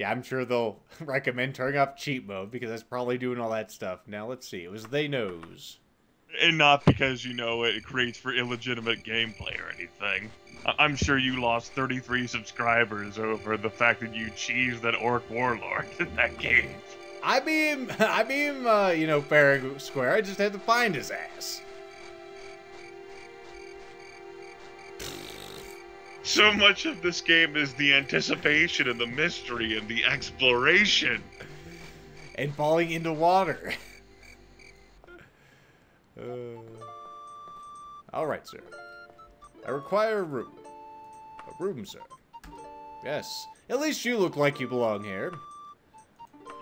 Yeah, I'm sure they'll recommend turning off cheat mode because that's probably doing all that stuff. Now, let's see. It was they knows. And not because, you know, it creates for illegitimate gameplay or anything. I'm sure you lost 33 subscribers over the fact that you cheesed that orc warlord in that game. I beat him, you know, fair and square. I just had to find his ass. So much of this game is the anticipation and the mystery and the exploration. And falling into water. Alright, sir. I require a room. A room, sir. Yes. At least you look like you belong here.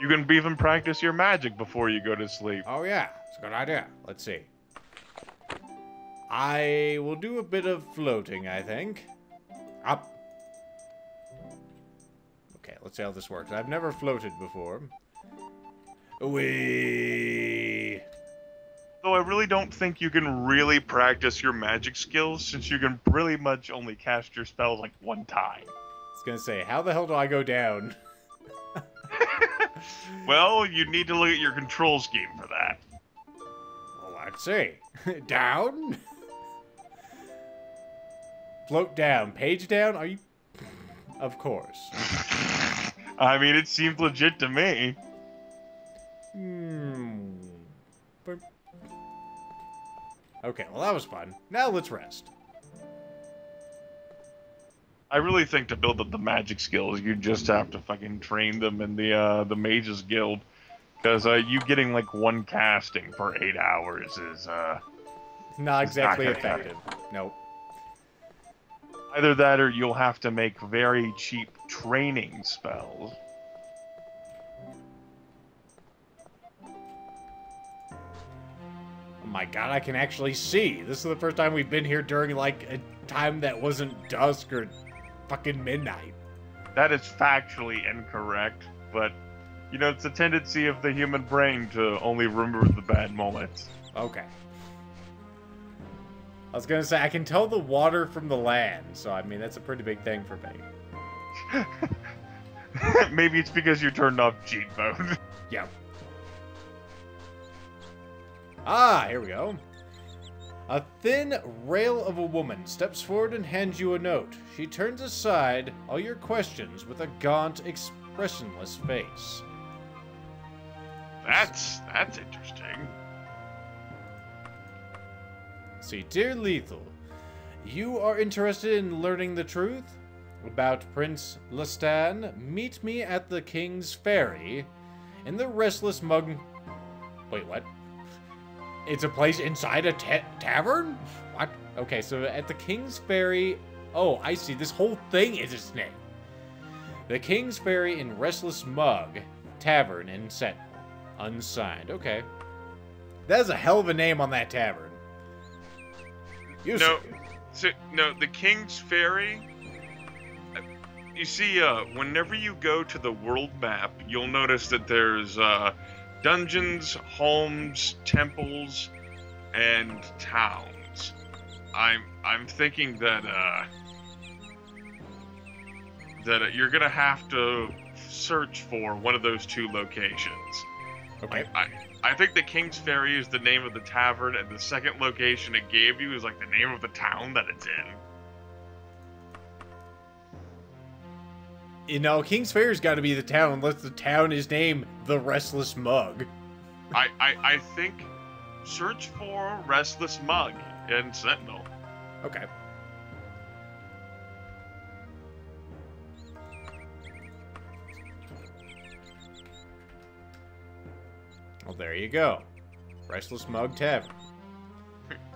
You can even practice your magic before you go to sleep. Oh, yeah. It's a good idea. Let's see. I will do a bit of floating, I think. Up. Okay, let's see how this works. I've never floated before. Wee. Though I really don't think you can really practice your magic skills since you can pretty much only cast your spells like one time. I was gonna say, how the hell do I go down? Well, you need to look at your control scheme for that. Well, let's see. Down? Float down. Page down? Are you... Of course. I mean, it seemed legit to me. Hmm. Okay, well, that was fun. Now let's rest. I really think to build up the magic skills, you just have to fucking train them in the Mages Guild. Because you getting, like, one casting per 8 hours is, Not exactly effective. Nope. Either that or you'll have to make very cheap training spells. Oh my god, I can actually see. This is the first time we've been here during, like, a time that wasn't dusk or fucking midnight. That is factually incorrect, but, you know, it's a tendency of the human brain to only remember the bad moments. Okay. I was gonna say, I can tell the water from the land, so I mean, that's a pretty big thing for me. Maybe it's because you turned off cheat mode. Yeah. Ah, here we go. A thin rail of a woman steps forward and hands you a note. She turns aside all your questions with a gaunt, expressionless face. That's interesting. See, dear Lethal, you are interested in learning the truth about Prince Lhestan. Meet me at the King's Ferry in the Restless Mug. Wait, what? It's a place inside a tavern? What? Okay, so at the King's Ferry... Oh, I see. This whole thing is its name. The King's Ferry in Restless Mug Tavern in Sentinel. Unsigned. Okay. That is a hell of a name on that tavern. No, the King's Ferry, you see, whenever you go to the world map, you'll notice that there's dungeons, homes, temples, and towns. I'm thinking that, you're going to have to search for one of those two locations. Okay. I think the King's Ferry is the name of the tavern, and the second location it gave you is, like, the name of the town that it's in. You know, King's Ferry's got to be the town, unless the town is named The Restless Mug. I think search for Restless Mug in Sentinel. Okay. Well, there you go. Restless Mug Tavern.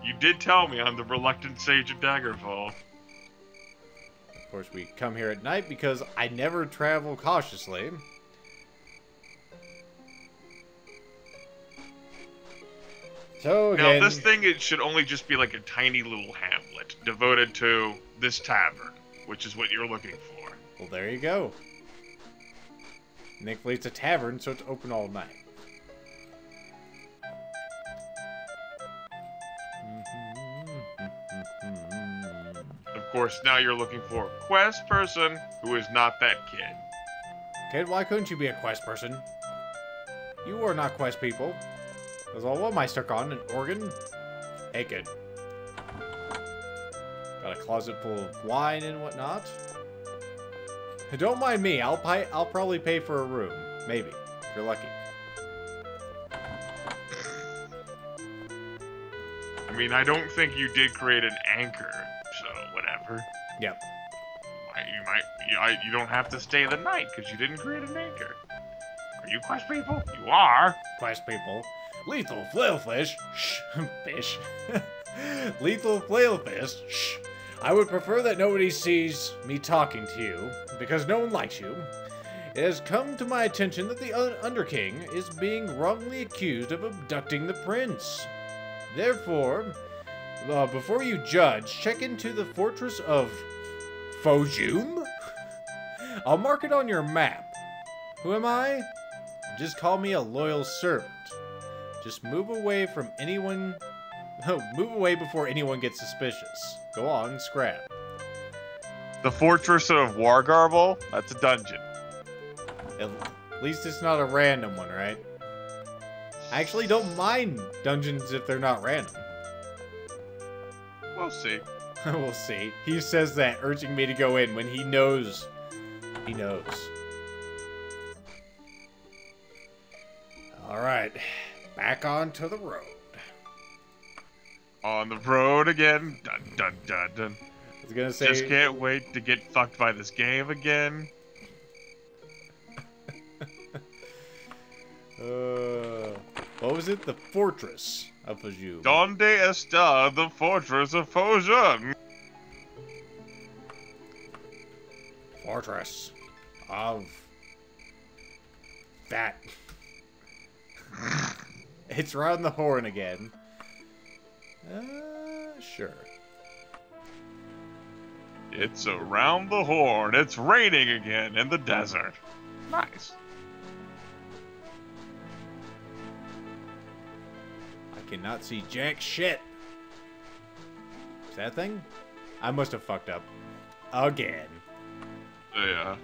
You did tell me I'm the reluctant sage of Daggerfall. Of course, we come here at night because I never travel cautiously. So again... Now, this thing, it should only just be like a tiny little hamlet devoted to this tavern, which is what you're looking for. Well, there you go. Thankfully, it's a tavern, so it's open all night. Of course, now you're looking for a quest person who is not that kid. Kid, why couldn't you be a quest person? You are not quest people. There's all what my stuck on an organ. Hey, kid. Got a closet full of wine and whatnot. Don't mind me. I'll probably pay for a room. Maybe. If you're lucky. I mean, I don't think you did create an anchor, so whatever. Yep. You don't have to stay the night because you didn't create an anchor. Are you quest people? You are. Quest people. Lethal flailfish. Shh. Fish. Lethal flailfish. Shh. I would prefer that nobody sees me talking to you, because no one likes you. It has come to my attention that the Underking is being wrongly accused of abducting the prince. Therefore, before you judge, check into the Fortress of Fhojum. I'll mark it on your map. Who am I? Just call me a loyal servant. Just move away from anyone... move away before anyone gets suspicious. Go on, scram. The Fortress of Wargarble? That's a dungeon. At least it's not a random one, right? I actually don't mind dungeons if they're not random. We'll see. We'll see. He says that, urging me to go in when he knows. He knows. Alright. Back onto the road. On the road again. Dun, dun, dun, dun. I was gonna say... Just can't wait to get fucked by this game again. What was it? The Fortress of Fhojum. Donde está the Fortress of Fhojum? Fortress of... that. It's round the horn again. Sure. It's around the horn. It's raining again in the desert. Nice. I cannot see jack shit. Is that thing? I must have fucked up. Again. Yeah.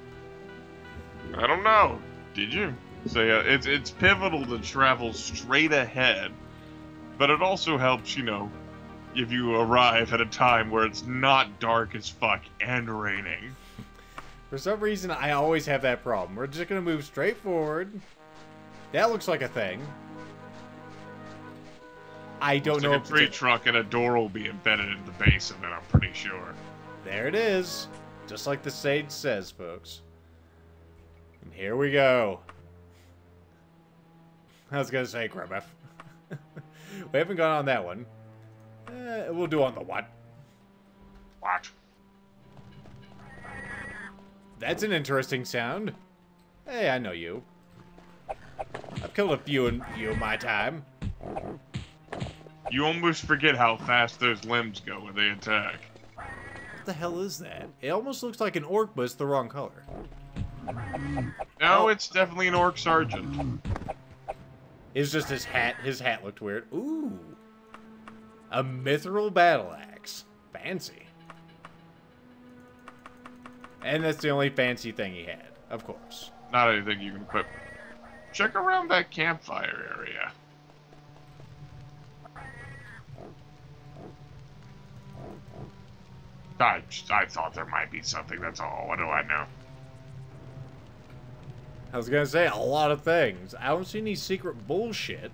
I don't know. Did you? So yeah, it's pivotal to travel straight ahead. But it also helps, you know, if you arrive at a time where it's not dark as fuck and raining. For some reason, I always have that problem. We're just going to move straight forward. That looks like a thing. I don't know. It's like a tree truck and a door will be embedded in the base of it, I'm pretty sure. There it is. Just like the sage says, folks. And here we go. I was going to say, Grimith. We haven't gone on that one. We'll do on the what? What? That's an interesting sound. Hey, I know you. I've killed a few in my time. You almost forget how fast those limbs go when they attack. What the hell is that? It almost looks like an orc, but it's the wrong color. No, oh. It's definitely an orc sergeant. It's just his hat. His hat looked weird. Ooh. A mithril battle axe. Fancy. And that's the only fancy thing he had, of course. Not anything you can equip. Check around that campfire area. I thought there might be something, that's all. What do I know? I was gonna say a lot of things. I don't see any secret bullshit.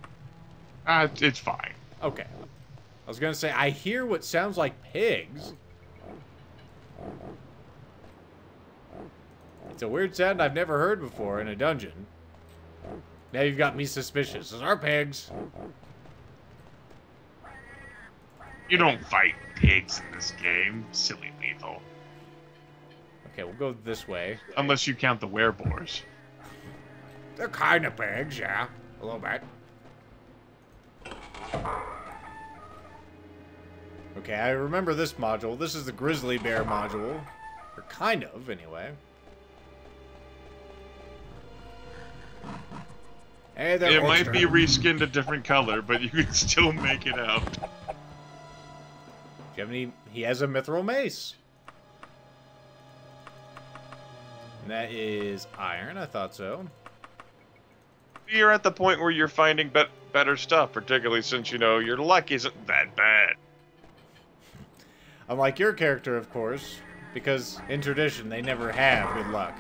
It's fine. Okay. I was gonna say I hear what sounds like pigs. It's a weird sound I've never heard before in a dungeon. Now you've got me suspicious. Those are pigs. You don't fight pigs in this game, silly lethal. Okay, we'll go this way. Unless you count the werebores. They're kind of pigs, yeah. A little bit. Okay, I remember this module. This is the grizzly bear module. Or kind of, anyway. Hey, it might be reskinned a different color, but you can still make it out. Do you have any... He has a mithril mace. And that is iron, I thought so. You're at the point where you're finding better stuff, particularly since, you know, your luck isn't that bad. Unlike your character, of course, because in tradition, they never have good luck.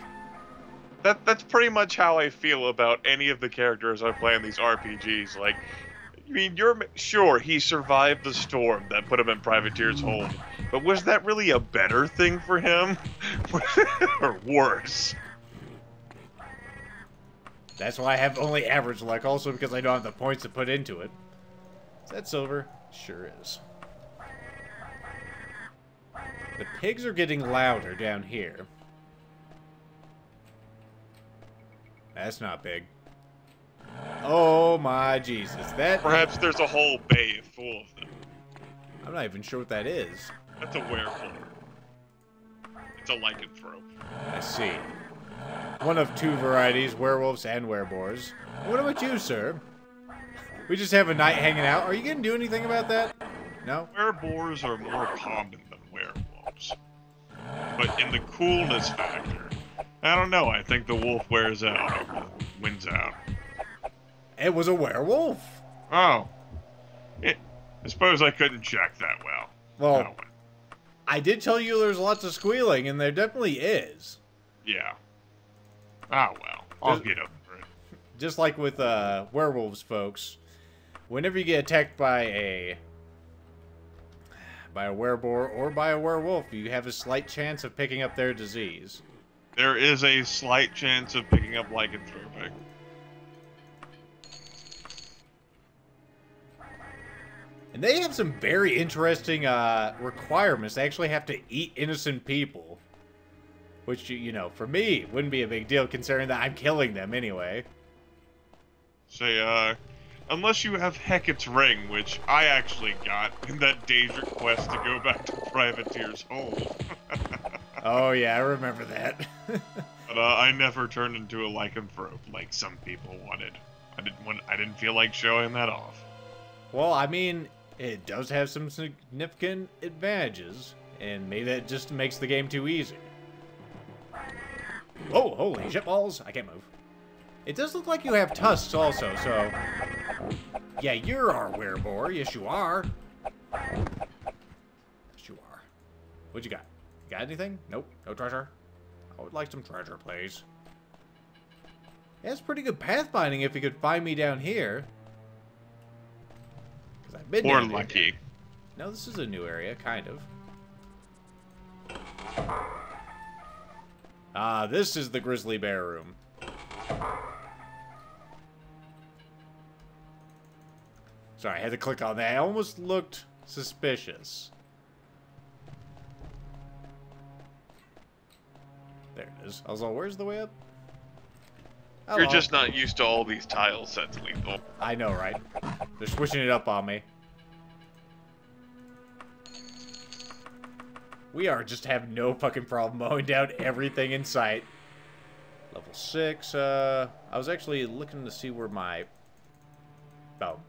That's pretty much how I feel about any of the characters I play in these RPGs. Like, I mean, you're sure he survived the storm that put him in Privateer's Hold, but was that really a better thing for him? Or worse? That's why I have only average luck, also because I don't have the points to put into it. Is that silver? Sure is. The pigs are getting louder down here. That's not big. Oh my Jesus, that... Perhaps there's a whole bay full of them. I'm not even sure what that is. That's a werewolf. It's a lycanthrope. I see. One of two varieties, werewolves and wereboars. What about you, sir? We just have a night hanging out. Are you going to do anything about that? No? Wereboars are more common than werewolves. But in the coolness factor, I don't know. I think the wolf wears out, or wins out. It was a werewolf. Oh. I suppose I couldn't check that well. Well, no. I did tell you there's lots of squealing, and there definitely is. Yeah. Oh, well. I'll get over it. Just like with werewolves, folks. Whenever you get attacked by a wereboar or by a werewolf, you have a slight chance of picking up their disease. There is a slight chance of picking up lycanthropic. And they have some very interesting requirements. They actually have to eat innocent people. Which, you know, for me, wouldn't be a big deal considering that I'm killing them anyway. Say, unless you have Hecate's Ring, which I actually got in that Daedric quest to go back to Privateer's Hold. Oh, yeah, I remember that. But I never turned into a lycanthrope like some people wanted. I didn't feel like showing that off. Well, I mean, it does have some significant advantages, and maybe that just makes the game too easy. Oh, holy shit balls! I can't move. It does look like you have tusks also, so... Yeah, you're our wereboar. Yes, you are. Yes, you are. What you got? Got anything? Nope. No treasure? I would like some treasure, please. That's pretty good pathfinding if you could find me down here. I've been or lucky. Here. No, this is a new area, kind of. Ah, this is the grizzly bear room. Sorry, I had to click on that. I almost looked suspicious. There it is. I was like, where's the way up? Hello. You're just not used to all these tile sets, Lethal. I know, right? They're switching it up on me. We are just have no fucking problem mowing down everything in sight. Level 6, I was actually looking to see where my... Oh.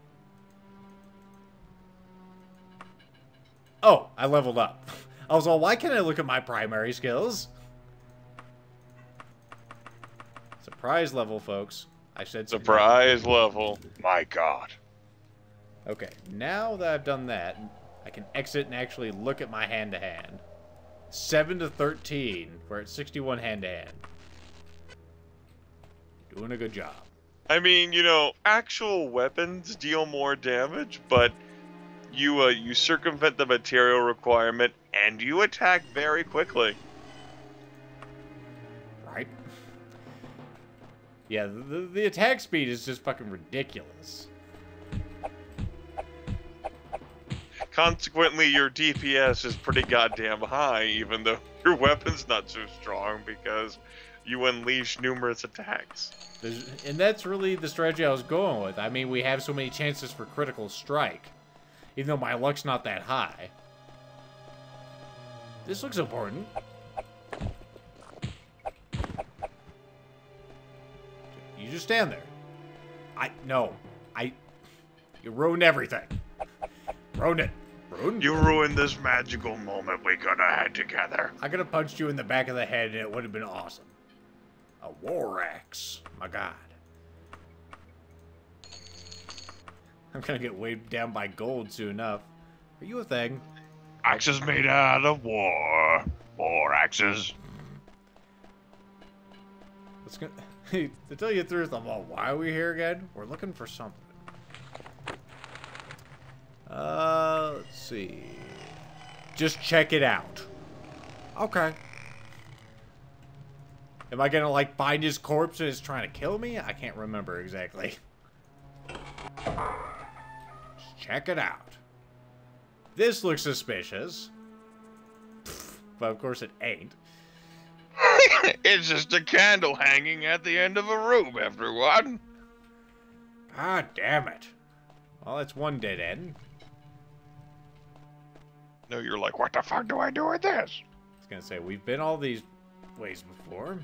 Oh, I leveled up. I was all, why can't I look at my primary skills? Surprise level, folks. I said surprise level. My god. Okay, now that I've done that, I can exit and actually look at my hand-to-hand. 7 to 13. We're at 61 hand-to-hand. Doing a good job. I mean, you know, actual weapons deal more damage, but you you circumvent the material requirement and you attack very quickly. Right? Yeah, the attack speed is just fucking ridiculous. Consequently, your DPS is pretty goddamn high, even though your weapon's not so strong, because you unleash numerous attacks. And that's really the strategy I was going with. I mean, we have so many chances for critical strike, even though my luck's not that high. This looks important. You just stand there. You ruined everything. Ruined it. You ruined this magical moment we could have had together. I could have punched you in the back of the head and it would have been awesome. A war axe. My god. I'm gonna get weighed down by gold soon enough. Are you a thing? Axes made out of war. War axes. It's gonna... Hey, to tell you the truth about why are we here again, we're looking for something. Let's see. Just check it out. Okay. Am I gonna, like, find his corpse and it's trying to kill me? I can't remember exactly. Just check it out. This looks suspicious. But of course it ain't. It's just a candle hanging at the end of a room, everyone. God damn it. Well, that's one dead end. No, you're like, what the fuck do I do with this? I was gonna say, we've been all these ways before.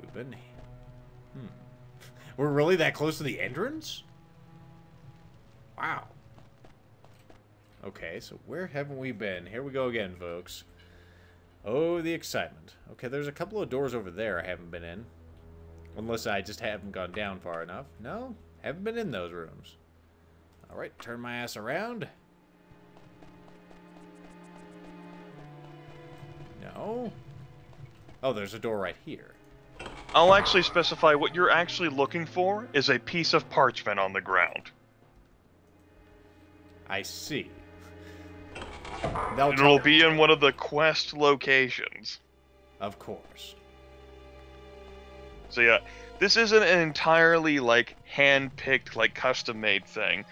We've been... Hmm. We're really that close to the entrance? Wow. Okay, so where haven't we been? Here we go again, folks. Oh, the excitement. Okay, there's a couple of doors over there I haven't been in. Unless I just haven't gone down far enough. No, haven't been in those rooms. Alright, turn my ass around. No. Oh, there's a door right here. I'll actually specify what you're actually looking for is a piece of parchment on the ground. I see. It'll be in one of the quest locations. Of course. So yeah, this isn't an entirely, like, hand-picked, like, custom-made thing.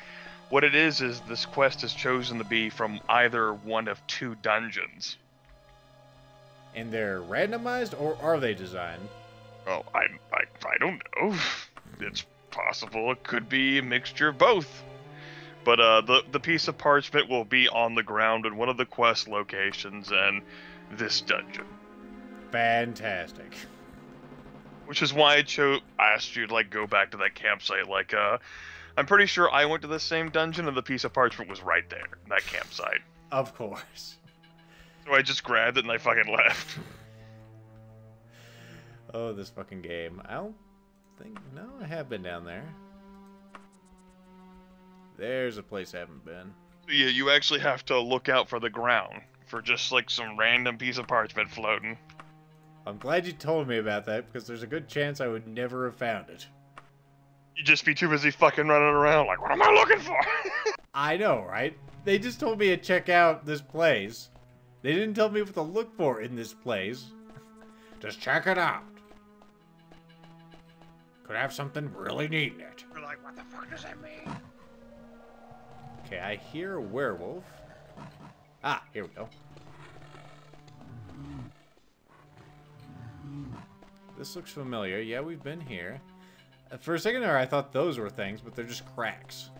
What it is this quest is chosen to be from either one of two dungeons. And they're randomized, or are they designed? Oh, I don't know. It's possible it could be a mixture of both. But the piece of parchment will be on the ground in one of the quest locations in this dungeon. Fantastic. Which is why I asked you to, like, go back to that campsite. Like, I'm pretty sure I went to the same dungeon and the piece of parchment was right there, in that campsite. Of course. So I just grabbed it and I fucking left. Oh, this fucking game. I don't think... No, I have been down there. There's a place I haven't been. Yeah, you actually have to look out for the ground for just, like, some random piece of parchment floating. I'm glad you told me about that, because there's a good chance I would never have found it. You'd just be too busy fucking running around like, what am I looking for? I know, right? They just told me to check out this place. They didn't tell me what to look for in this place. Just check it out. Could have something really neat in it. You're like, what the fuck does that mean? Okay, I hear a werewolf. Ah, here we go. This looks familiar. Yeah, we've been here. For a second there, I thought those were things, but they're just cracks.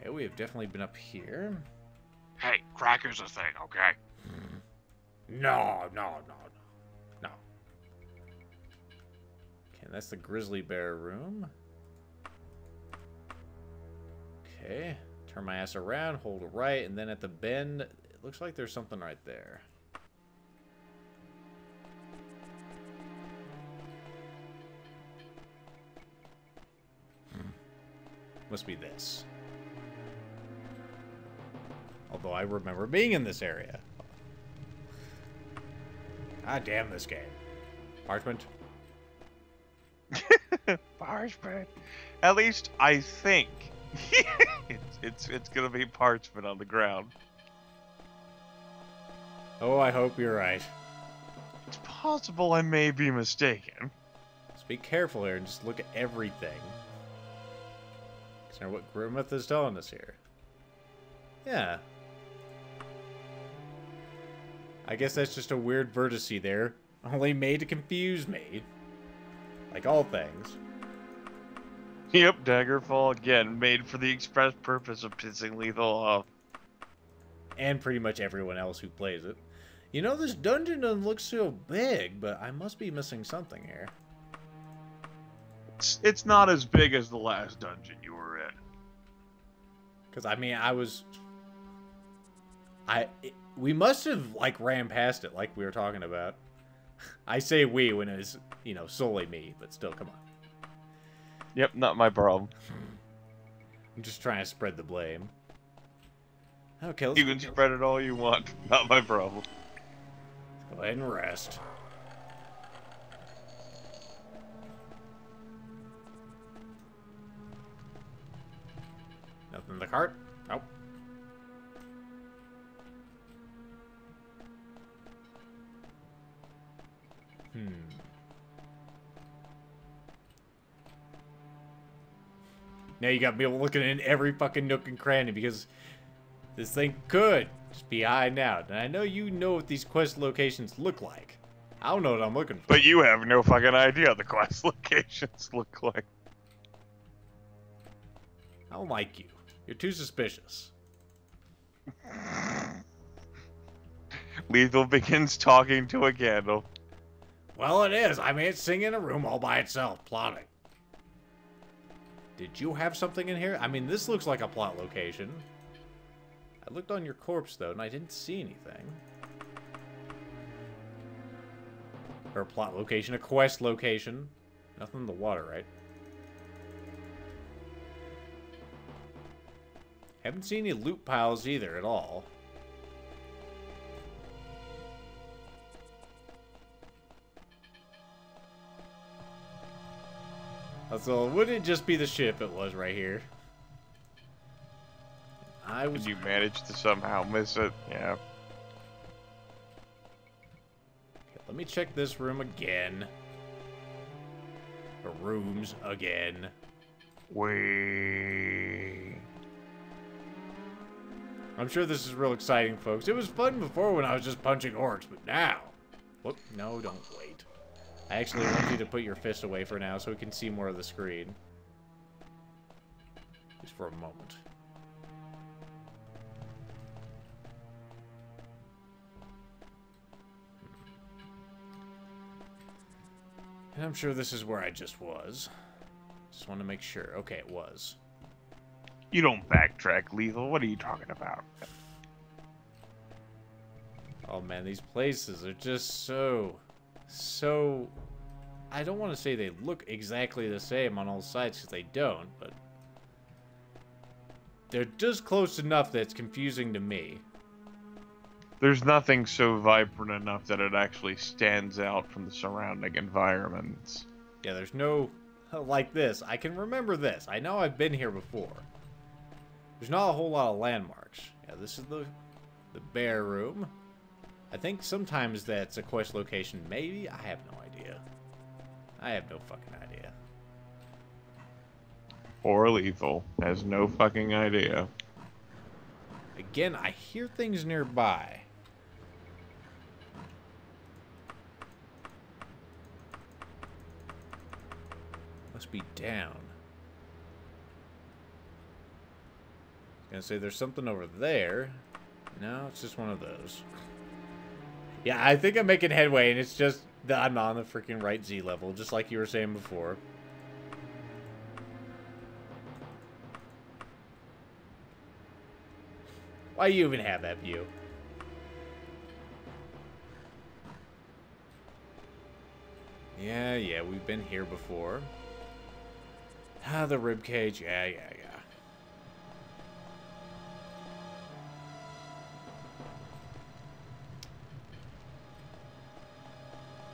Okay, we have definitely been up here. Hey, cracker's a thing, okay? No. Okay, and that's the grizzly bear room. Okay, turn my ass around, hold right, and then at the bend, it looks like there's something right there. Must be this. Although I remember being in this area. God damn this game. Parchment. Parchment. At least I think. It's gonna be parchment on the ground. Oh, I hope you're right. It's possible I may be mistaken. Just be careful here and just look at everything. Consider what Grimith is telling us here. Yeah. I guess that's just a weird vertice there. Only made to confuse me. Like all things. Yep, Daggerfall again, made for the express purpose of pissing Lethal off. And pretty much everyone else who plays it. You know, this dungeon doesn't look so big, but I must be missing something here. It's not as big as the last dungeon you were in. Because, I mean, I was... We must have, like, ran past it like we were talking about. I say we when it is, you know, solely me, but still, come on. Yep, not my problem. I'm just trying to spread the blame. Okay, let's... You can spread it all you want. Not my problem. Let's go ahead and rest. Nothing in the cart? Nope. Hmm. Now you got me looking in every fucking nook and cranny because this thing could just be hiding out. And I know you know what these quest locations look like. I don't know what I'm looking for. But you have no fucking idea what the quest locations look like. I don't like you. You're too suspicious. Lethal begins talking to a candle. Well, it is. I mean, it's sitting in a room all by itself, plotting. Did you have something in here? I mean, this looks like a plot location. I looked on your corpse, though, and I didn't see anything. Or a plot location, a quest location. Nothing in the water, right? Haven't seen any loot piles either at all. So wouldn't it just be the ship it was right here? I was... You managed to somehow miss it, yeah. Okay, let me check this room again. The rooms again. Wee. I'm sure this is real exciting, folks. It was fun before when I was just punching orcs, but now... Whoop, no, don't wait. I actually want you to put your fist away for now so we can see more of the screen. Just for a moment. And I'm sure this is where I just was. Just want to make sure. Okay, it was. You don't backtrack, Lethal. What are you talking about? Oh, man, these places are just so... So, I don't want to say they look exactly the same on all sides because they don't, but they're just close enough that it's confusing to me. There's nothing so vibrant enough that it actually stands out from the surrounding environments. Yeah, there's no, like this. I can remember this. I know I've been here before. There's not a whole lot of landmarks. Yeah, this is the bear room. I think sometimes that's a quest location, maybe? I have no idea. I have no fucking idea. Or Lethal has no fucking idea. Again, I hear things nearby. Must be down. I was gonna say there's something over there. No, it's just one of those. Yeah, I think I'm making headway, and it's just that I'm on the freaking right Z level, just like you were saying before. Why do you even have that view? Yeah, yeah, we've been here before. Ah, the ribcage, yeah, yeah, yeah.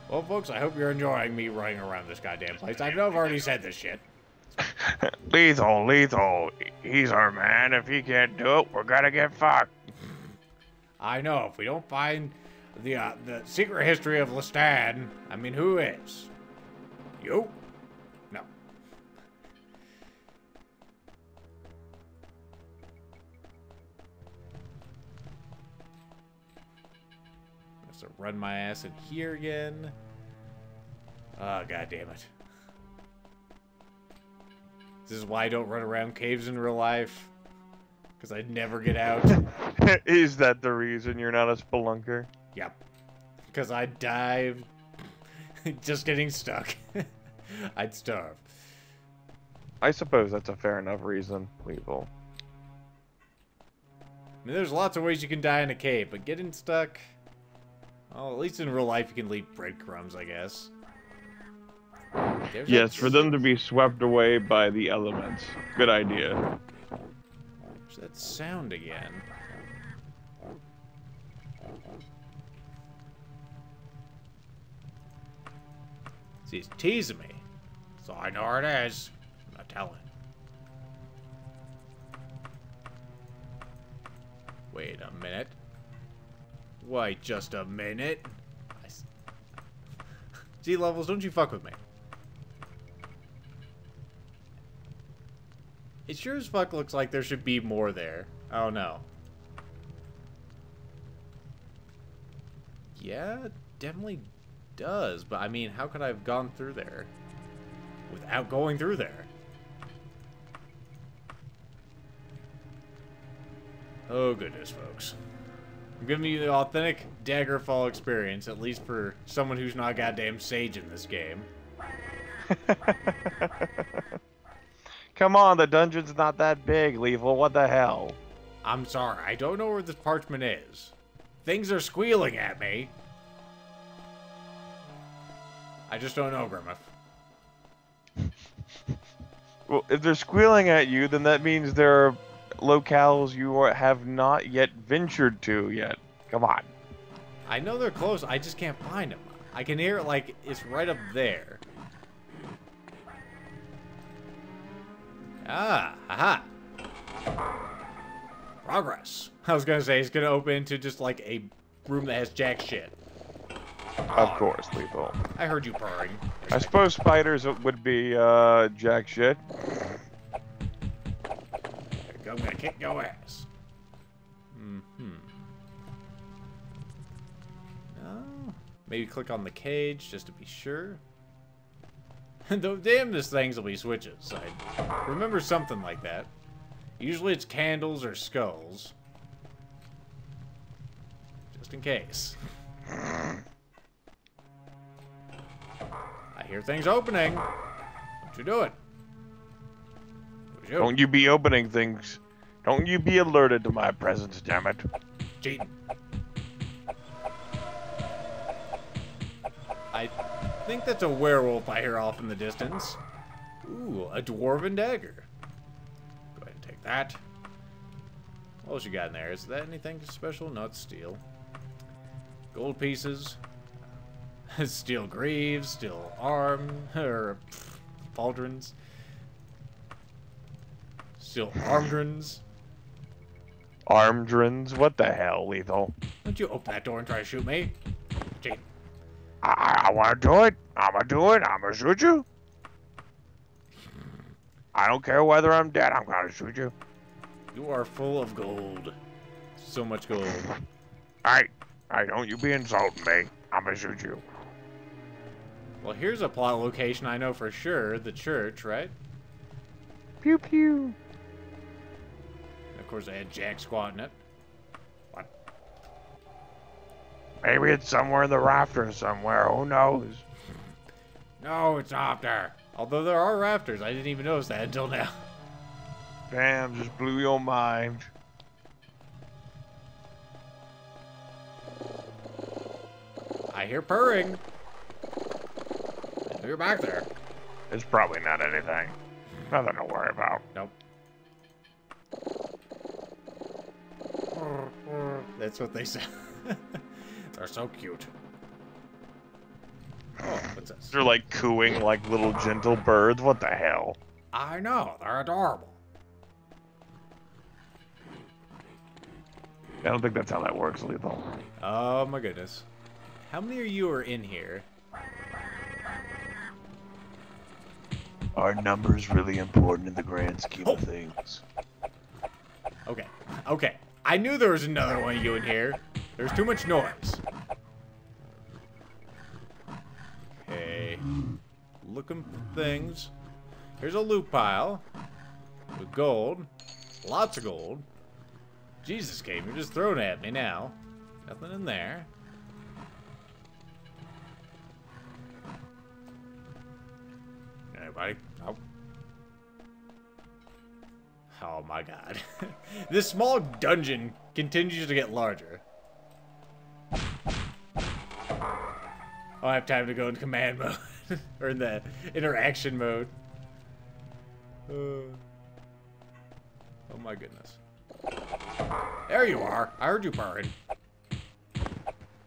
Well, folks, I hope you're enjoying me running around this goddamn place. I know I've already said this shit. Lethal, Lethal. He's our man. If he can't do it, we're gonna get fucked. I know. If we don't find the secret history of Lhestan, I mean, who is? You? No. So run my ass in here again. Oh, god damn it. This is why I don't run around caves in real life. Because I'd never get out. Is that the reason you're not a spelunker? Yep. Because I'd dive. Just getting stuck. I'd starve. I suppose that's a fair enough reason, Weevil. I mean, there's lots of ways you can die in a cave, but getting stuck... Well, at least in real life you can leave breadcrumbs, I guess. There's yes, for them to be swept away by the elements. Good idea. What's that sound again? See, he's teasing me. So I know where it is. I'm not telling. Wait a minute. Wait just a minute. G levels, don't you fuck with me. It sure as fuck looks like there should be more there. Oh no. Yeah, it definitely does. But I mean, how could I have gone through there without going through there? Oh goodness, folks. I'm giving you the authentic Daggerfall experience, at least for someone who's not a goddamn sage in this game. Come on, the dungeon's not that big, Lethal. What the hell? I'm sorry. I don't know where this parchment is. Things are squealing at me. I just don't know, Grimith. Well, if they're squealing at you, then that means there are locales you have not yet ventured to yet. Come on. I know they're close. I just can't find them. I can hear it like it's right up there. Ah, aha. Progress. I was gonna say, it's gonna open into just like a room that has jack shit. Of course, Lethal. I heard you purring. I suppose spiders would be, jack shit. I'm gonna kick your ass. Mm-hmm. Oh, maybe click on the cage just to be sure. The damnedest things will be switches. I remember something like that. Usually it's candles or skulls. Just in case. I hear things opening. What you doing? You? Don't you be opening things. Don't you be alerted to my presence, damn it. Cheating. I think that's a werewolf I hear off in the distance. Ooh, a dwarven dagger. Go ahead and take that. What else you got in there? Is that anything special? No, it's steel. Gold pieces. Steel greaves, steel arm, or pauldrons. Steel armdrons. Armdrons? What the hell, Lethal? Don't you open that door and try to shoot me? Jeez. I wanna do it. I'ma do it. I'ma shoot you. I don't care whether I'm dead. I'm gonna shoot you. You are full of gold. So much gold. Alright, don't you be insulting me. I'ma shoot you. Well, here's a plot location I know for sure. The church, right? Pew pew. And of course, I had Jack squatting it. Maybe it's somewhere in the rafters somewhere. Who knows? No, it's not up there. Although there are rafters. I didn't even notice that until now. Damn, just blew your mind. I hear purring. I know you're back there. It's probably not anything. Nothing to worry about. Nope. That's what they said. They're so cute. Oh, what's this? They're like cooing like little gentle birds. What the hell? I know. They're adorable. I don't think that's how that works, Lethal. Oh, my goodness. How many of you are in here? Are numbers really important in the grand scheme of things? Okay. Okay. I knew there was another one of you in here. There's too much noise. Okay. Looking for things. Here's a loot pile. With gold. Lots of gold. Jesus, game, you're just throwing at me now. Nothing in there. Anybody? Nope. Oh my god. This small dungeon continues to get larger. I'll have time to go in command mode. Or in the interaction mode. Oh my goodness. There you are. I heard you purring.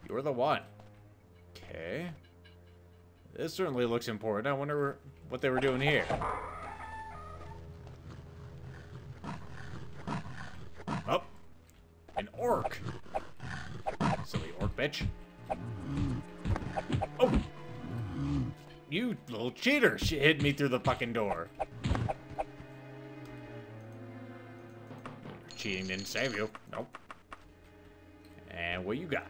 You're the one. Okay. This certainly looks important. I wonder what they were doing here. Oh. An orc. Silly orc bitch. Oh. You little cheater. She hit me through the fucking door. Cheating didn't save you. Nope. And what you got?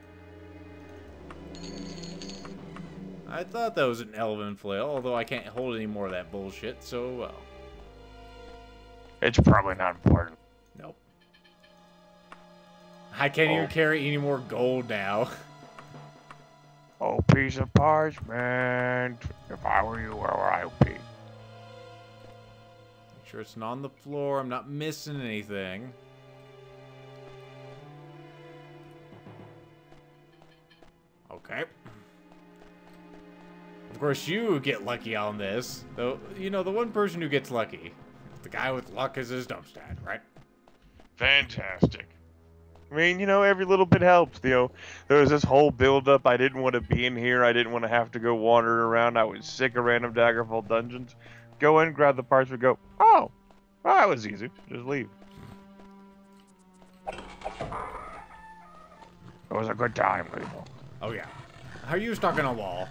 I thought that was an elven flail, although I can't hold any more of that bullshit, so well. It's probably not important. Nope. I can't even carry any more gold now. Oh, piece of parchment. If I were you, where would I be? Make sure it's not on the floor. I'm not missing anything. Okay. Of course, you get lucky on this. Though, you know, the one person who gets lucky. The guy with luck is his dumpstat, right? Fantastic. I mean, you know, every little bit helps. You know, there was this whole build-up. I didn't want to be in here. I didn't want to have to go wandering around. I was sick of random Daggerfall dungeons. Go in, grab the parts, and go, oh, well, that was easy. Just leave. It was a good time, people. Oh, yeah. How are you stuck in a wall?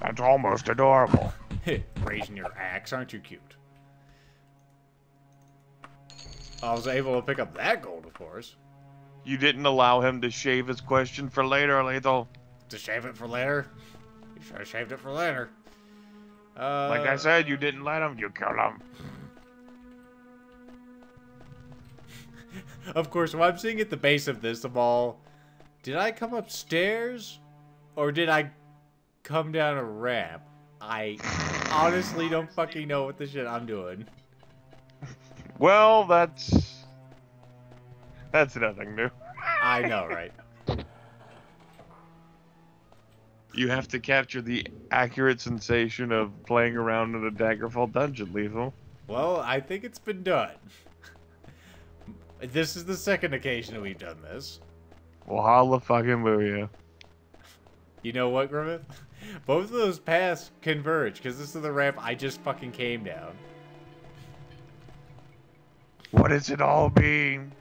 That's almost adorable. Raising your axe, aren't you cute? I was able to pick up that gold, of course. You didn't allow him to shave his question for later, Lethal. To shave it for later? You should have shaved it for later. Like I said, you didn't let him. You killed him. Of course, what I'm seeing at the base of this, the ball. Did I come upstairs? Or did I come down a ramp? I honestly don't fucking know what the shit I'm doing. Well, that's nothing new. I know, right? You have to capture the accurate sensation of playing around in a Daggerfall dungeon, Lethal. Well, I think it's been done. This is the second occasion that we've done this. Well, holla fucking booyah. You know what, Grimith? Both of those paths converge, because this is the ramp I just fucking came down. What does it all mean?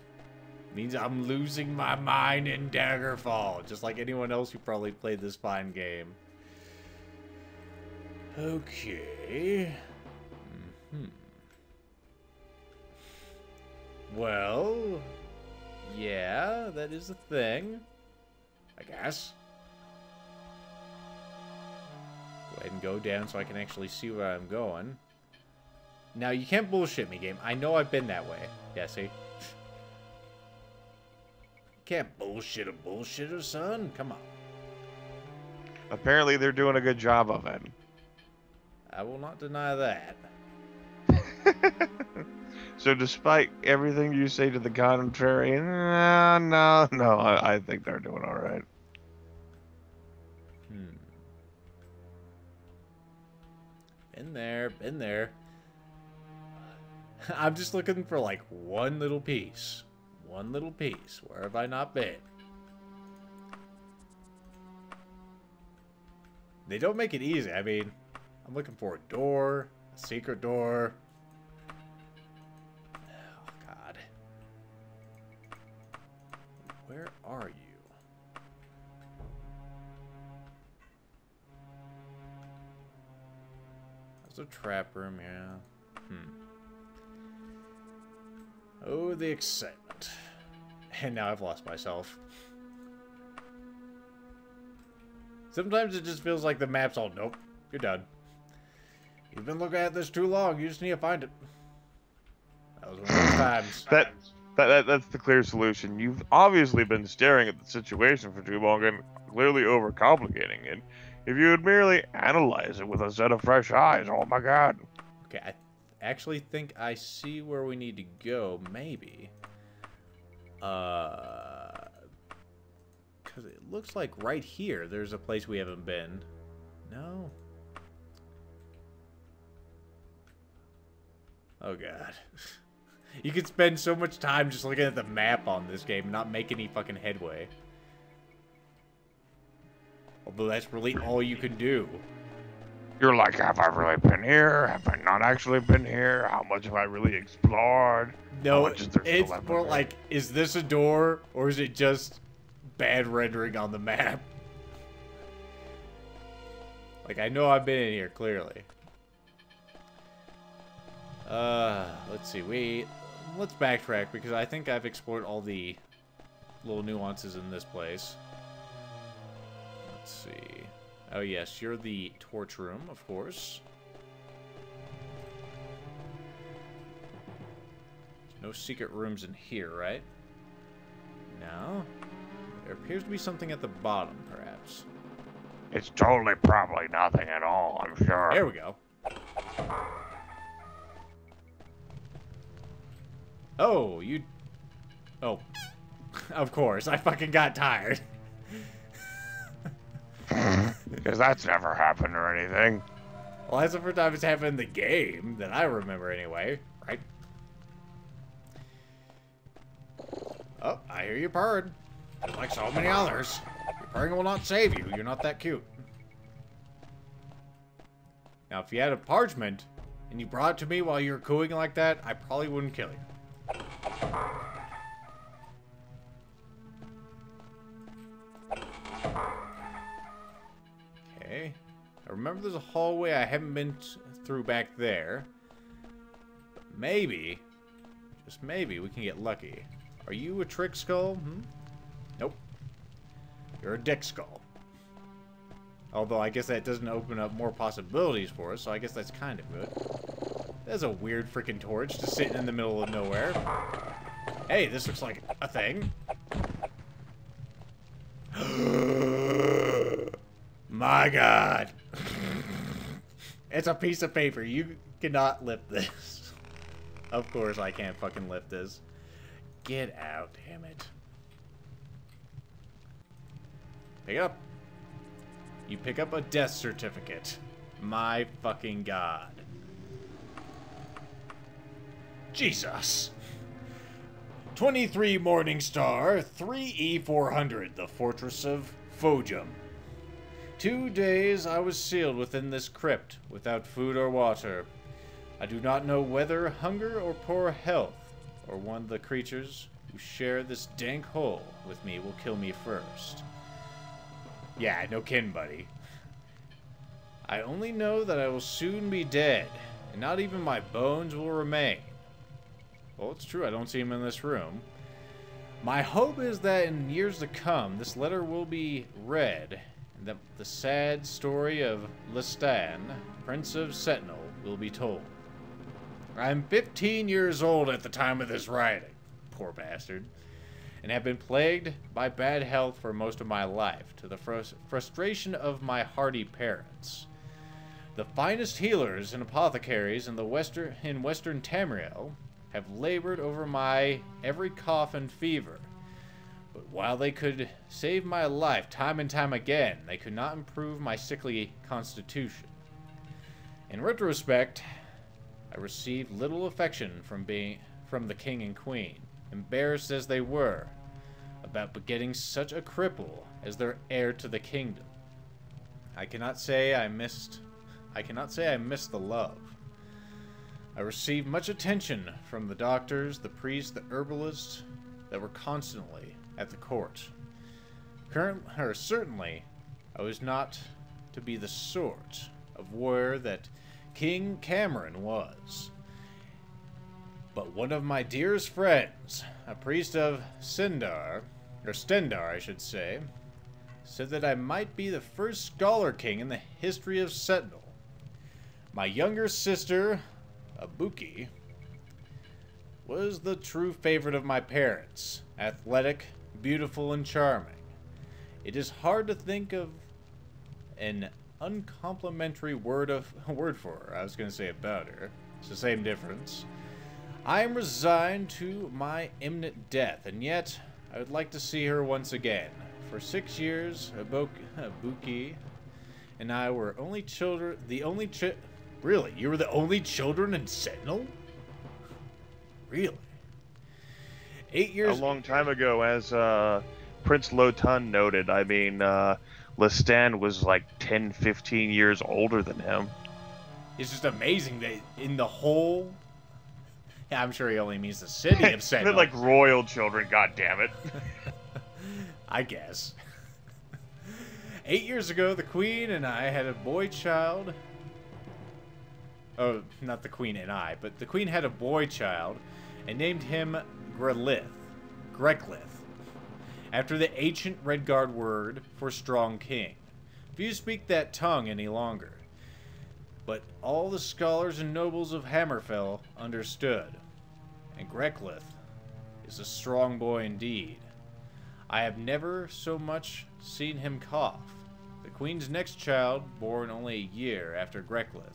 Means I'm losing my mind in Daggerfall, just like anyone else who probably played this fine game. Okay. Well, yeah, that is a thing, I guess. Go ahead and go down so I can actually see where I'm going. Now, you can't bullshit me, game. I know I've been that way. Yeah, see? Can't bullshit a bullshitter, son. Come on. Apparently, they're doing a good job of it. I will not deny that. So, despite everything you say to the contrary, no, I think they're doing all right. Been there, been there. I'm just looking for, like, one little piece. One little piece. Where have I not been? They don't make it easy. I mean, I'm looking for a door, a secret door. Oh, God. Where are you? There's a trap room, yeah. Oh, the excitement. And now I've lost myself. Sometimes it just feels like the map's all, nope, you're done. You've been looking at this too long, you just need to find it. That was one of those times. That's the clear solution. You've obviously been staring at the situation for too long and clearly overcomplicating it. If you would merely analyze it with a set of fresh eyes, oh my god. Okay, I actually think I see where we need to go, maybe. Because it looks like right here there's a place we haven't been. No? Oh, God. You could spend so much time just looking at the map on this game and not make any fucking headway. Although that's really all you can do. You're like, have I really been here? Have I not actually been here? How much have I really explored? No, it's more like, is this a door or is it just bad rendering on the map? Like, I know I've been in here, clearly. Let's see, let's backtrack because I think I've explored all the little nuances in this place. Let's see. Oh yes, you're the torch room, of course. There's no secret rooms in here, right? No. There appears to be something at the bottom, perhaps. It's totally probably nothing at all, I'm sure. There we go. Oh, you... Oh. Of course, I fucking got tired. Because that's never happened or anything. Well, that's the first time it's happened in the game that I remember anyway, right? Oh, I hear you purring. Like so many others. Your purring will not save you. You're not that cute. Now, if you had a parchment and you brought it to me while you were cooing like that, I probably wouldn't kill you. Okay. I remember there's a hallway I haven't been through back there. But maybe, just maybe, we can get lucky. Are you a trick skull? Hmm? Nope. You're a dick skull. Although I guess that doesn't open up more possibilities for us, so I guess that's kind of good. That's a weird freaking torch just sitting in the middle of nowhere. Hey, this looks like a thing. My God. It's a piece of paper. You cannot lift this. Of course I can't fucking lift this. Get out, damn it. Pick it up. You pick up a death certificate. My fucking God. Jesus. 23 Morningstar, 3E400, the Fortress of Fhojum. 2 days I was sealed within this crypt, without food or water. I do not know whether hunger or poor health, or one of the creatures who share this dank hole with me will kill me first. Yeah, no kin, buddy. I only know that I will soon be dead, and not even my bones will remain. Well, it's true, I don't see him in this room. My hope is that in years to come, this letter will be read, and that the sad story of Lhestan, Prince of Sentinel, will be told. I'm 15 years old at the time of this writing, poor bastard, and have been plagued by bad health for most of my life, to the frustration of my hardy parents. The finest healers and apothecaries in western Tamriel have labored over my every cough and fever. But while they could save my life time and time again, they could not improve my sickly constitution. In retrospect, I received little affection from the king and queen, embarrassed as they were about begetting such a cripple as their heir to the kingdom. I cannot say I missed the love. I received much attention from the doctors, the priests, the herbalists that were constantly at the court. Certainly, I was not to be the sort of warrior that King Cameron was. But one of my dearest friends, a priest of Stendarr, said that I might be the first scholar king in the history of Sentinel. My younger sister, Abuki, was the true favorite of my parents, athletic, beautiful, and charming. It is hard to think of an uncomplimentary word for her. I was going to say about her. It's the same difference. I am resigned to my imminent death, and yet I would like to see her once again. For 6 years, Abuki and I were only children. Really? You were the only children in Sentinel? Really? 8 years... A long time ago, as Prince Lotan noted, I mean, Lhestan was like 10, 15 years older than him. It's just amazing that in the whole... Yeah, I'm sure he only means the city of Sentinel. They're like royal children, goddammit. I guess. 8 years ago, the Queen and I had a boy child... Oh, not the Queen and I, but the Queen had a boy child and named him Greklith, after the ancient Redguard word for strong king. Few speak that tongue any longer, but all the scholars and nobles of Hammerfell understood, and Greklith is a strong boy indeed. I have never so much seen him cough. The Queen's next child, born only a year after Greklith,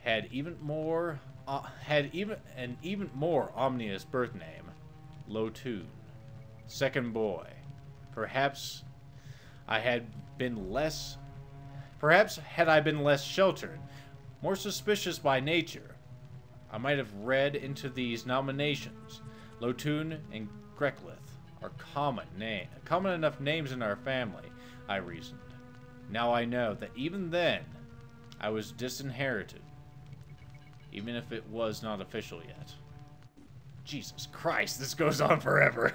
had an even more ominous birth name, Lhotun, second boy. Perhaps had I been less sheltered, more suspicious by nature, I might have read into these nominations. Lhotun and Greklith are common enough names in our family, I reasoned. Now I know that even then, I was disinherited. Even if it was not official yet. Jesus Christ, this goes on forever.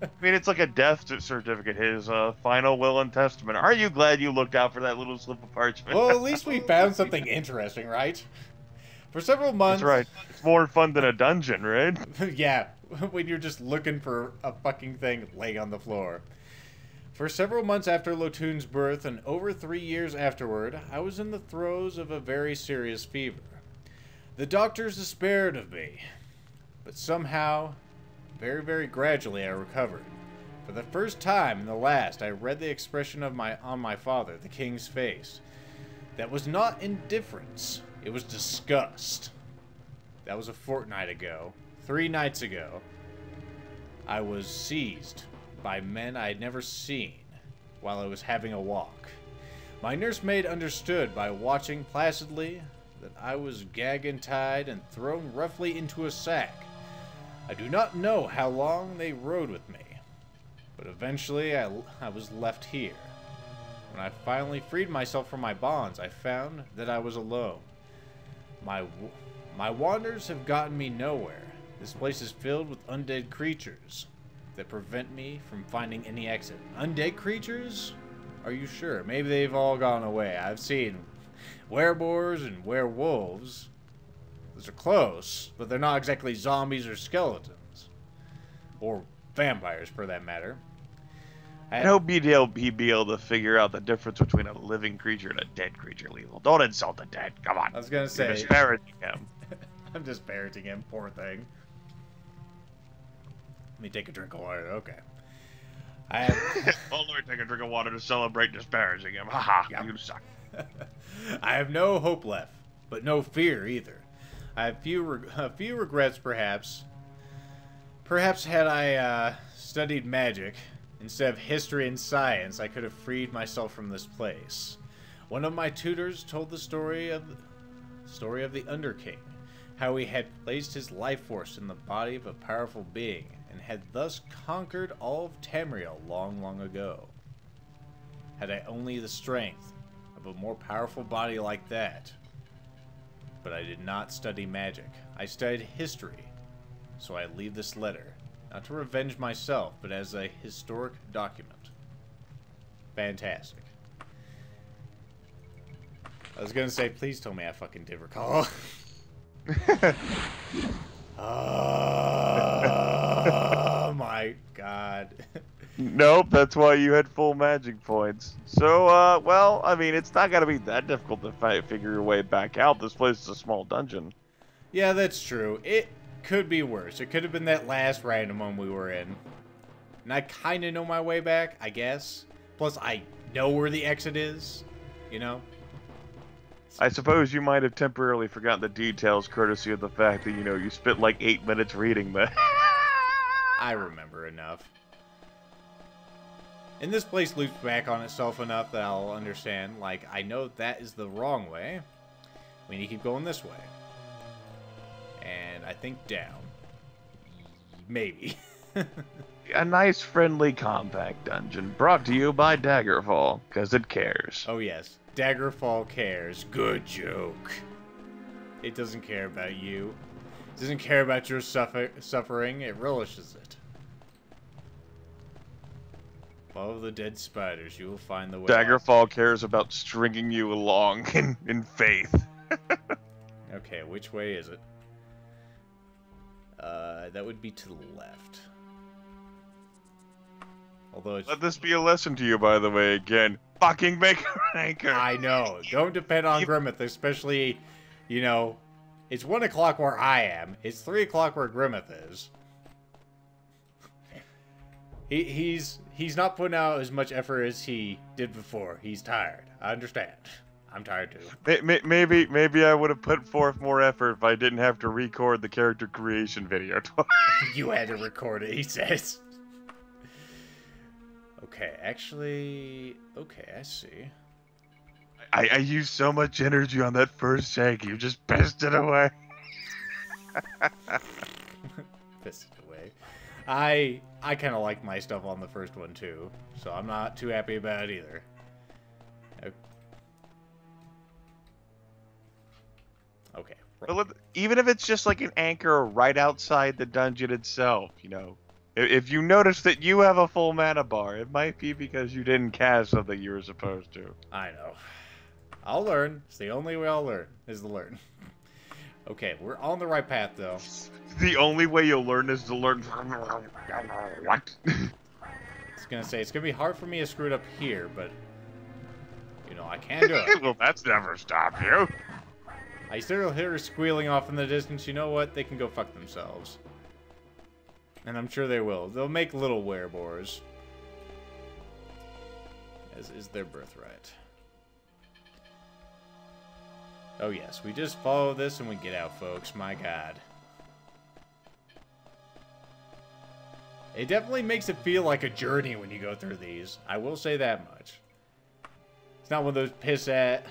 I mean, it's like a death certificate, his final will and testament. Are you glad you looked out for that little slip of parchment? Well, at least we found something interesting, right? For several months... That's right. It's more fun than a dungeon, right? Yeah, when you're just looking for a fucking thing laying on the floor. For several months after Lhotun's birth and over 3 years afterward, I was in the throes of a very serious fever. The doctors despaired of me, but somehow, very, very gradually, I recovered. For the first time and the last, I read the expression on my father, the king's face. That was not indifference, it was disgust. That was a fortnight ago. 3 nights ago, I was seized by men I had never seen while I was having a walk. My nursemaid understood by watching placidly that I was gagged and tied and thrown roughly into a sack. I do not know how long they rode with me, but eventually I was left here. When I finally freed myself from my bonds, I found that I was alone. My wanders have gotten me nowhere. This place is filled with undead creatures that prevent me from finding any exit. Undead creatures? Are you sure? Maybe they've all gone away. I've seen wereboars and werewolves. Those are close, but they're not exactly zombies or skeletons. Or vampires, for that matter. I hope BDL be able to figure out the difference between a living creature and a dead creature, Lethal. Don't insult the dead, come on. I was gonna say... You're disparaging him. I'm disparaging him, poor thing. Let me take a drink of water, okay. Well, let me take a drink of water to celebrate disparaging him. Haha, yep. You suck. I have no hope left, but no fear either. I have a few regrets, perhaps. Perhaps had I studied magic instead of history and science, I could have freed myself from this place. One of my tutors told the story of the Underking, how he had placed his life force in the body of a powerful being and had thus conquered all of Tamriel long, long ago. Had I only the strength of a more powerful body like that. But I did not study magic. I studied history. So I leave this letter, not to revenge myself, but as a historic document. Fantastic. I was gonna say, please tell me I fucking did recall. Oh my god. Nope, that's why you had full magic points. So, well, I mean, it's not gonna be that difficult to figure your way back out. This place is a small dungeon. Yeah, that's true. It could be worse. It could have been that last random one we were in. And I kinda know my way back, I guess. Plus, I know where the exit is, you know? I suppose you might have temporarily forgotten the details, courtesy of the fact that, you know, you spent like 8 minutes reading that. I remember enough. And this place loops back on itself enough that I'll understand, like, I know that is the wrong way. We need to keep going this way. And I think down. Maybe. A nice, friendly, compact dungeon brought to you by Daggerfall, because it cares. Oh, yes. Daggerfall cares. Good joke. It doesn't care about you. It doesn't care about your suffering. It relishes it. Follow the dead spiders. You will find the way. Daggerfall cares about stringing you along in faith. Okay, which way is it? That would be to the left. Although it's... Let this be a lesson to you, by the way, again. Fucking make a ranker. I know. Don't depend on Grimith, especially, you know, it's 1 o'clock where I am. It's 3 o'clock where Grimith is. He's not putting out as much effort as he did before. He's tired. I understand. I'm tired too. Maybe I would have put forth more effort if I didn't have to record the character creation video twice. You had to record it, he says. Okay, actually... Okay, I see. I used so much energy on that first take, you just pissed it away. Pissed it away. I kind of like my stuff on the first one, too. So I'm not too happy about it, either. Okay. Well, even if it's just like an anchor right outside the dungeon itself, you know. If you notice that you have a full mana bar, it might be because you didn't cast something you were supposed to. I know. I'll learn. It's the only way I'll learn, is to learn. Okay, we're on the right path, though. The only way you'll learn is to learn... What? I was gonna say, it's gonna be hard for me to screw it up here, but... You know, I can do it. Well, that's never stopped you. I still hear her squealing off in the distance. You know what? They can go fuck themselves. And I'm sure they will. They'll make little werebores. As is their birthright. Oh yes, we just follow this and we get out, folks. My god. It definitely makes it feel like a journey when you go through these. I will say that much. It's not one of those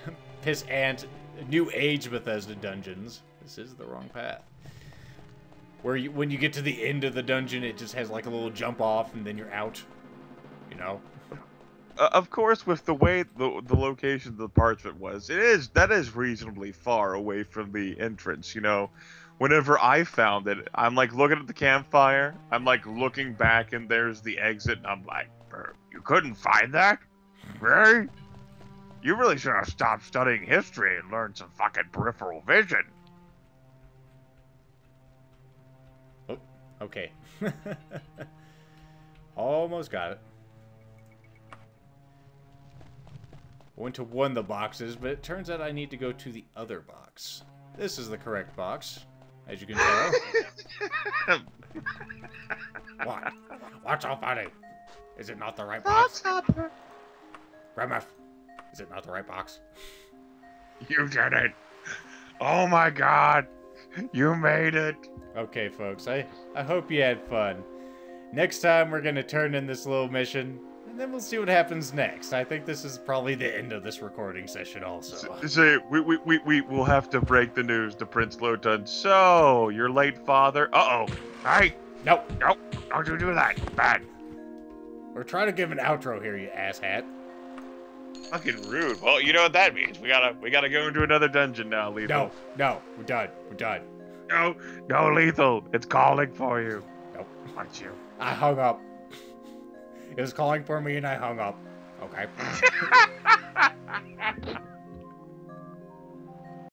piss ant new age Bethesda dungeons. This is the wrong path. Where you, when you get to the end of the dungeon, it just has like a little jump off, and then you're out. You know. Of course, with the way the location of the parchment was, that is reasonably far away from the entrance. You know, whenever I found it, I'm like looking at the campfire, I'm like looking back, and there's the exit, and I'm like, you couldn't find that, really? You really should have stopped studying history and learned some fucking peripheral vision. Okay. Almost got it. Went to one of the boxes, but it turns out I need to go to the other box. This is the correct box, as you can tell. What? What's so funny? Is it not the right box? Grimith, is it not the right box? You did it. Oh my god. You made it. Okay, folks, I hope you had fun. Next time, we're going to turn in this little mission, and then we'll see what happens next. I think this is probably the end of this recording session also. So we'll have to break the news to Prince Lotan. So, your late father... Uh-oh. Hey! Nope. Nope. Don't you do that. Bad. We're trying to give an outro here, you asshat. Fucking rude. Well, you know what that means. We gotta go into another dungeon now, Lethal. No, we're done. We're done. No, Lethal. It's calling for you. Nope. Aren't you? I hung up. It was calling for me and I hung up. Okay.